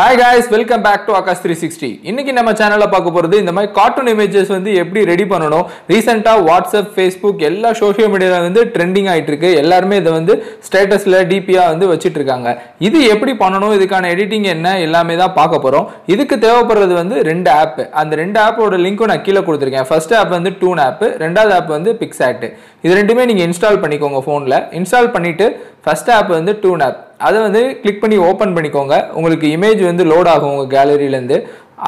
Hi guys, welcome back to Akash 360. இன்னைக்கு நம்ம சேனல்ல பார்க்க போறது இந்த மாதிரி கார்ட்டூன் இமேजेस வந்து எப்படி ரெடி பண்ணனும். ரீசன்ட்டா வாட்ஸ்அப், Facebook எல்லா சோஷியல் மீடியால வந்து ட்ரெண்டிங் ஆயிட்டு இருக்கு. எல்லாரும் இத வந்து ஸ்டேட்டஸ்ல டிபியா வந்து வச்சிட்டு இருக்காங்க. இது எப்படி பண்ணனும், இதுக்கான எடிட்டிங் என்ன எல்லாமே தான் பார்க்க போறோம். இதுக்கு தேவைப்படுறது வந்து ரெண்டு ஆப். அந்த ரெண்டு ஆப்போட லிங்க் நான் கீழ கொடுத்திருக்கேன். ஃபர்ஸ்ட் ஆப் வந்து Toon App, இரண்டாவது ஆப் வந்து PixArt. இது ரெண்டுமே நீங்க இன்ஸ்டால் பண்ணிக்கோங்க போன்ல. இன்ஸ்டால் பண்ணிட்டு ஃபர்ஸ்ட் ஆப் வந்து Toon App. அதை வந்து கிளிக் பண்ணி ஓப்பன் பண்ணிக்கோங்க. உங்களுக்கு இமேஜ் வந்து லோட் ஆகும் உங்கள் கேலரியிலேருந்து.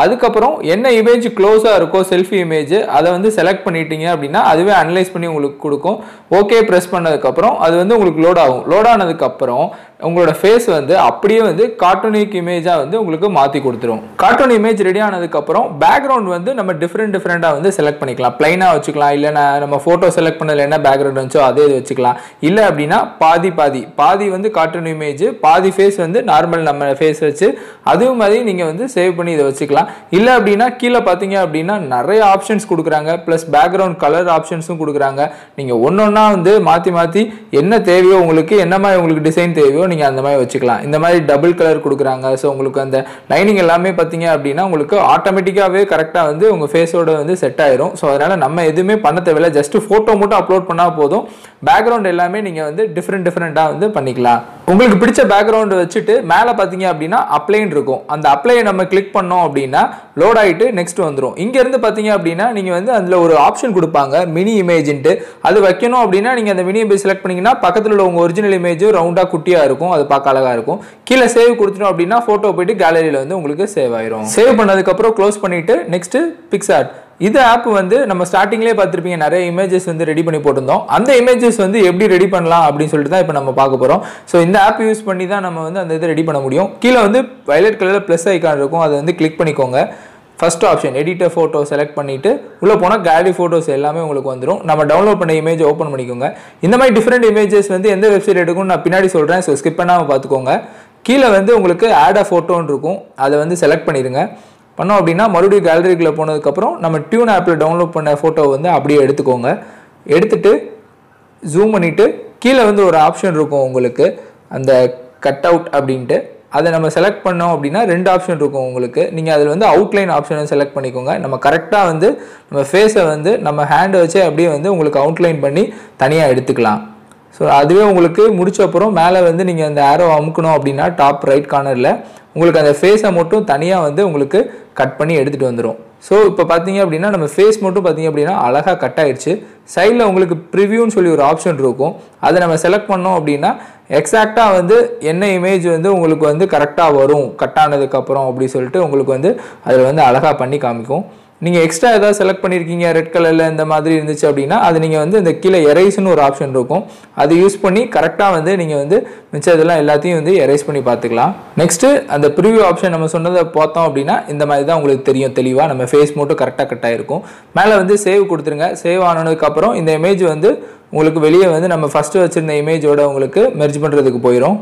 அதுக்கப்புறம் என்ன இமேஜ் க்ளோஸாக இருக்கோ செல்ஃபி இமேஜ் அதை வந்து செலக்ட் பண்ணிட்டீங்க அப்படின்னா அதுவே அனலைஸ் பண்ணி உங்களுக்கு கொடுக்கும். ஓகே ப்ரெஸ் பண்ணதுக்கப்புறம் அது வந்து உங்களுக்கு லோட் ஆகும். லோட் ஆனதுக்கப்புறம் உங்களோட ஃபேஸ் வந்து அப்படியே வந்து கார்ட்டூனிக் இமேஜாக வந்து உங்களுக்கு மாற்றி கொடுத்துரும். கார்ட்டூன் இமேஜ் ரெடி ஆனதுக்கப்புறம் பேக்ரவுண்ட் வந்து நம்ம டிஃப்ரெண்டாக வந்து செலக்ட் பண்ணிக்கலாம். பிளைனாக வச்சுக்கலாம், இல்லை நம்ம ஃபோட்டோ செலக்ட் பண்ணதில் என்ன பேக்ரவுண்ட் வந்துச்சோ அதே இது வச்சுக்கலாம். இல்லை அப்படின்னா பாதி வந்து கார்ட்டூன் இமேஜ், பாதி ஃபேஸ் வந்து நார்மல் நம்ம ஃபேஸ் வச்சு அதுவும் மாதிரி நீங்கள் வந்து சேவ் பண்ணி இதை வச்சுக்கலாம். இல்ல அப்படின்னா கீழே பாத்தீங்க அப்படின்னா நிறைய ஆப்ஷன்ஸ் கொடுக்குறாங்க. பிளஸ் பேக்ரவுண்ட் கலர் ஆப்ஷன்ஸும் கொடுக்குறாங்க. நீங்க ஒன்னொன்னா வந்து மாத்தி மாத்தி என்ன தேவையோ உங்களுக்கு, என்ன மாதிரி உங்களுக்கு டிசைன் தேவையோ நீங்க அந்த மாதிரி வச்சுக்கலாம். இந்த மாதிரி டபுள் கலர் கொடுக்குறாங்க. ஸோ உங்களுக்கு அந்த லைனிங் எல்லாமே பாத்தீங்க அப்படின்னா உங்களுக்கு ஆட்டோமேட்டிக்காவே கரெக்டா வந்து உங்க ஃபேஸோட வந்து செட் ஆயிரும். ஸோ அதனால நம்ம எதுவுமே பண்ண தேவையில்லை. ஜஸ்ட் போட்டோ மட்டும் அப்லோட் பண்ணா போதும். பேக்ரவுண்ட் எல்லாமே நீங்க வந்து டிஃப்ரெண்டா வந்து பண்ணிக்கலாம். உங்களுக்கு பிடிச்ச பேக்ரவுண்ட் வச்சுட்டு மேலே பார்த்தீங்க அப்படின்னா அப்ளைன் இருக்கும். அந்த அப்ளையை நம்ம கிளிக் பண்ணோம் அப்படின்னா லோட் ஆகிட்டு நெக்ஸ்ட் வந்துடும். இங்கேருந்து பார்த்தீங்க அப்படின்னா நீங்கள் வந்து அதில் ஒரு ஆப்ஷன் கொடுப்பாங்க மினி இமேஜின்ட்டு. அது வைக்கணும் அப்படின்னா நீங்கள் அந்த மினி இமேஜ் செலக்ட் பண்ணிங்கன்னா பக்கத்தில் உள்ள உங்கள் ஒரிஜினல் இமேஜும் ரவுண்டாக குட்டியாக இருக்கும். அது பார்க்க அழகாக இருக்கும். கீழே சேவ் கொடுத்துட்டோம் அப்படின்னா ஃபோட்டோ போயிட்டு கேலரியில் வந்து உங்களுக்கு சேவ் ஆயிரும். சேவ் பண்ணதுக்கப்புறம் க்ளோஸ் பண்ணிவிட்டு நெக்ஸ்ட்டு பிக்ஸ்ஆர்ட். இது ஆப் வந்து நம்ம ஸ்டார்டிங்லேயே பார்த்துருப்பீங்க. நிறைய இமேஜஸ் வந்து ரெடி பண்ணி போட்டிருந்தோம். அந்த இமேஜஸ் வந்து எப்படி ரெடி பண்ணலாம் அப்படின்னு சொல்லிட்டு தான் இப்போ நம்ம பார்க்க போகிறோம். ஸோ இந்த ஆப் யூஸ் பண்ணி தான் நம்ம வந்து அந்த இதை ரெடி பண்ண முடியும். கீழே வந்து வயலட் கலரில் ப்ளஸ் ஐக்கான் இருக்கும். அதை வந்து கிளிக் பண்ணிக்கோங்க. First option editor photo select பண்ணிவிட்டு உள்ளே போனால் கேலரி ஃபோட்டோஸ் எல்லாமே உங்களுக்கு வந்துடும். நம்ம டவுன்லோட் பண்ண இமேஜ் ஓப்பன் பண்ணிக்கோங்க. இந்த மாதிரி டிஃப்ரெண்ட் இமேஜஸ் வந்து எந்த வெப்சைட் எடுக்கும்னு நான் பின்னாடி சொல்கிறேன். ஸோ ஸ்கிப் பண்ணாமல் பார்த்துக்கோங்க. கீழே வந்து உங்களுக்கு ஆட் அ ஃபோட்டோன்னு இருக்கும். அதை வந்து செலக்ட் பண்ணிடுங்க. பண்ணோம் அப்படின்னா மறுபடியும் கேலரிக்குள்ளே போனதுக்கப்புறம் நம்ம டியூன் ஆப்பில் டவுன்லோட் பண்ண ஃபோட்டோ வந்து அப்படியே எடுத்துக்கோங்க. எடுத்துட்டு ஜூம் பண்ணிவிட்டு கீழே வந்து ஒரு ஆப்ஷன் இருக்கும் உங்களுக்கு அந்த கட் அவுட் அப்படின்ட்டு. அதை நம்ம செலக்ட் பண்ணோம் அப்படின்னா ரெண்டு ஆப்ஷன் இருக்கும் உங்களுக்கு. நீங்கள் அதில் வந்து அவுட்லைன் ஆப்ஷனை செலக்ட் பண்ணிக்கோங்க. நம்ம கரெக்டாக வந்து நம்ம ஃபேஸை வந்து நம்ம ஹேண்டை வச்சு அப்படியே வந்து உங்களுக்கு அவுட்லைன் பண்ணி தனியாக எடுத்துக்கலாம். ஸோ அதுவே உங்களுக்கு முடிச்ச அப்புறம் மேலே வந்து நீங்கள் அந்த ஆரோ அமுக்கணும் அப்படின்னா டாப் ரைட் கார்னரில் உங்களுக்கு அந்த ஃபேஸை மட்டும் தனியாக வந்து உங்களுக்கு கட் பண்ணி எடுத்துகிட்டு வந்துடும். ஸோ இப்போ பார்த்தீங்க அப்படின்னா நம்ம ஃபேஸ் மட்டும் பார்த்தீங்க அப்படின்னா அழகாக கட் ஆகிடுச்சு. சைடில் உங்களுக்கு ப்ரிவியூன்னு சொல்லி ஒரு ஆப்ஷன் இருக்கும். அதை நம்ம செலக்ட் பண்ணோம் அப்படின்னா எக்ஸாக்டாக வந்து என்ன இமேஜ் வந்து உங்களுக்கு வந்து கரெக்டாக வரும் கட் ஆனதுக்கப்புறம் அப்படி சொல்லிட்டு உங்களுக்கு வந்து அதில் வந்து அழகாக பண்ணி காமிக்கும். நீங்கள் எக்ஸ்ட்ரா ஏதாவது செலக்ட் பண்ணியிருக்கீங்க ரெட் கலரில் இந்த மாதிரி இருந்துச்சு அப்படின்னா அது நீங்கள் வந்து இந்த கீழே எரைஸ்னு ஒரு ஆப்ஷன் இருக்கும். அது யூஸ் பண்ணி கரெக்டாக வந்து நீங்கள் வந்து மிச்சம் இதெல்லாம் எல்லாத்தையும் வந்து எரைஸ் பண்ணி பார்த்துக்கலாம். நெக்ஸ்ட்டு அந்த ப்ரிவியூ ஆப்ஷன் நம்ம சொன்னதை பார்த்தோம் அப்படின்னா இந்த மாதிரி தான் உங்களுக்கு தெரியும் தெளிவாக. நம்ம ஃபேஸ் மட்டும் கரெக்டாக கட் ஆகிருக்கும். மேலே வந்து சேவ் கொடுத்துருங்க. சேவ் ஆனதுக்கப்புறம் இந்த இமேஜ் வந்து உங்களுக்கு வெளியே வந்து நம்ம ஃபஸ்ட்டு வச்சுருந்த இமேஜோட உங்களுக்கு மெர்ஜ் பண்ணுறதுக்கு போயிடும்.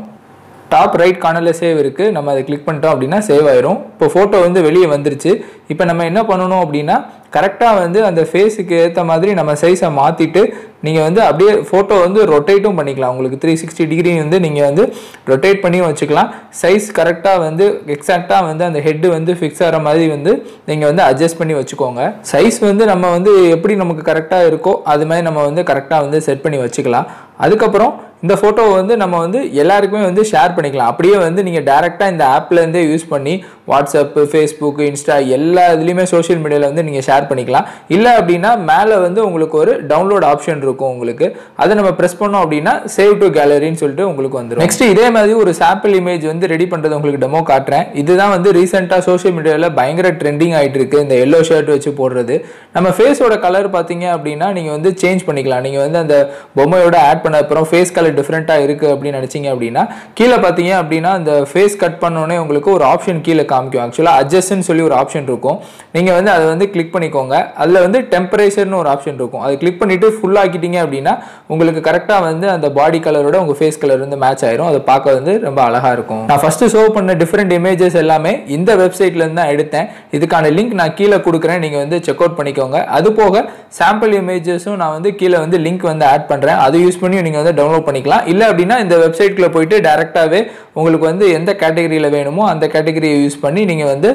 டாப் ரைட் கார்னரில் சேவ் இருக்குது. நம்ம அதை கிளிக் பண்ணிட்டோம் அப்படின்னா சேவ் ஆயிரும். இப்போ ஃபோட்டோ வந்து வெளியே வந்துருச்சு. இப்போ நம்ம என்ன பண்ணணும் அப்படின்னா கரெக்டாக வந்து அந்த ஃபேஸுக்கு ஏற்ற மாதிரி நம்ம சைஸை மாற்றிட்டு நீங்கள் வந்து அப்படியே ஃபோட்டோ வந்து ரொட்டேட்டும் பண்ணிக்கலாம். உங்களுக்கு 360 டிகிரி வந்து நீங்கள் வந்து ரொட்டேட் பண்ணி வச்சுக்கலாம். சைஸ் கரெக்டாக வந்து எக்ஸாக்டாக வந்து அந்த ஹெட்டு வந்து ஃபிக்ஸ் ஆகிற மாதிரி வந்து நீங்கள் வந்து அட்ஜஸ்ட் பண்ணி வச்சுக்கோங்க. சைஸ் வந்து நம்ம வந்து எப்படி நமக்கு கரெக்டாக இருக்கோ அது மாதிரி நம்ம வந்து கரெக்டாக வந்து செட் பண்ணி வச்சுக்கலாம். அதுக்கப்புறம் இந்த ஃபோட்டோவை வந்து நம்ம வந்து எல்லாருக்குமே வந்து ஷேர் பண்ணிக்கலாம். அப்படியே வந்து நீங்கள் டேரெக்டாக இந்த ஆப்லேருந்தே யூஸ் பண்ணி வாட்ஸ்அப்பு, ஃபேஸ்புக்கு, இன்ஸ்டா எல்லா இதுலேயுமே சோஷியல் மீடியாவில் வந்து நீங்கள் ஷேர் பண்ணிக்கலாம். இல்லை அப்படின்னா மேலே வந்து உங்களுக்கு ஒரு டவுன்லோட் ஆப்ஷன் இருக்கும். உங்களுக்கு அதை நம்ம ப்ரெஸ் பண்ணோம் அப்படின்னா சேவ் டு கேலரின்னு சொல்லிட்டு உங்களுக்கு வந்துடும். நெக்ஸ்ட் இதே மாதிரி ஒரு சாம்பிள் இமேஜ் வந்து ரெடி பண்ணுறது உங்களுக்கு டெமோ காட்டுறேன். இதுதான் வந்து ரீசெண்டாக சோஷியல் மீடியாவில் பயங்கர ட்ரெண்டிங் ஆகிட்டு இருக்குது. இந்த எல்லோ ஷர்ட் வச்சு போடுறது. நம்ம ஃபேஸோட கலர் பார்த்தீங்க அப்படின்னா நீங்கள் வந்து சேஞ்ச் பண்ணிக்கலாம். நீங்கள் வந்து அந்த பொம்மையோட ஆட் பண்ண அப்புறம் ஃபேஸ் கலர் டிஃப்ரெண்ட்டாக இருக்குது அப்படின்னு நினச்சிங்க அப்படின்னா கீழே பார்த்தீங்க அப்படின்னா அந்த ஃபேஸ் கட் பண்ணோடனே உங்களுக்கு ஒரு ஆப்ஷன் கீழே காமிக்கும். ஆக்சுவலாக அட்ஜஸ்ட்னு சொல்லி ஒரு ஆப்ஷன் இருக்கும். நீங்கள் வந்து அதை வந்து கிளிக் பண்ணிக்கோங்க. அதில் வந்து டெம்பரேச்சர்னு ஒரு ஆப்ஷன் இருக்கும். அதை கிளிக் பண்ணிவிட்டு ஃபுல்லாகிட்டிங்க அப்படின்னா உங்களுக்கு கரெக்ட்டா வந்து அந்த பாடி கலரோட உங்க ஃபேஸ் கலர் வந்து மேட்ச் ஆயிரும். அத பார்க்க வந்து ரொம்ப அழகா இருக்கும். நான் ஃபர்ஸ்ட் ஷோ பண்ண டிஃபரண்ட் இமேजेस எல்லாமே இந்த வெப்சைட்ல இருந்து தான் எடுத்தேன். இதுக்கான லிங்க் நான் கீழ கொடுக்கிறேன். நீங்க வந்து செக் அவுட் பண்ணிக்கோங்க. அது போக சாம்பிள் இமேजेसும் நான் வந்து கீழ வந்து லிங்க் வந்து ஆட் பண்றேன். அது யூஸ் பண்ணி நீங்க வந்து டவுன்லோட் பண்ணிக்கலாம். இல்ல அப்படினா இந்த வெப்சைட்க்குள்ள போய்ட்டு டைரக்டாவே உங்களுக்கு வந்து எந்த கேட்டகரியில வேணுமோ அந்த கேட்டகரியை யூஸ் பண்ணி நீங்க வந்து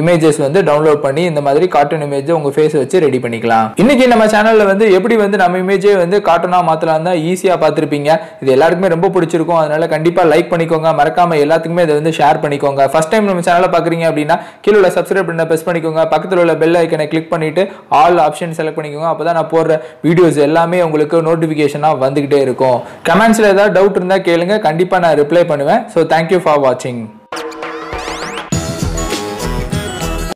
இமேजेस வந்து டவுன்லோட் பண்ணி இந்த மாதிரி கார்ட்டூன் இமேஜ் உங்க ஃபேஸ் வச்சு ரெடி பண்ணிக்கலாம். இன்னைக்கு நம்ம சேனல்ல வந்து எப்படி வந்து நம்ம இமேஜே வந்து கார்ட்டூனா மாத்தலாம் தான் ஈஸியா பாத்துருப்பீங்க. இது எல்லாருக்குமே ரொம்ப பிடிச்சிருக்கும். அதனால கண்டிப்பா லைக் பண்ணிக்கோங்க. மறக்காம எல்லாத்துக்குமே இதை வந்து ஷேர் பண்ணிக்கோங்க. ஃபர்ஸ்ட் டைம் நம்ம சேனலை பாக்குறீங்க அப்படின்னா கீழே உள்ள சப்ஸ்கிரைப் பட்டனை பிரஸ் பண்ணிக்கோங்க. பக்கத்துல உள்ள பெல் ஐக்கனை கிளிக் பண்ணிட்டு ஆல் ஆப்ஷன் செலக்ட் பண்ணிக்கோங்க. அப்பதான் நான் போடுற வீடியோஸ் எல்லாமே உங்களுக்கு நோட்டிபிகேஷனா வந்துகிட்டே இருக்கும். கமெண்ட்ஸ்ல ஏதாவது டவுட் இருந்தா கேளுங்க. கண்டிப்பா நான் ரிப்ளை பண்ணுவேன். ஸோ தேங்க்யூ ஃபார் வாட்சிங்.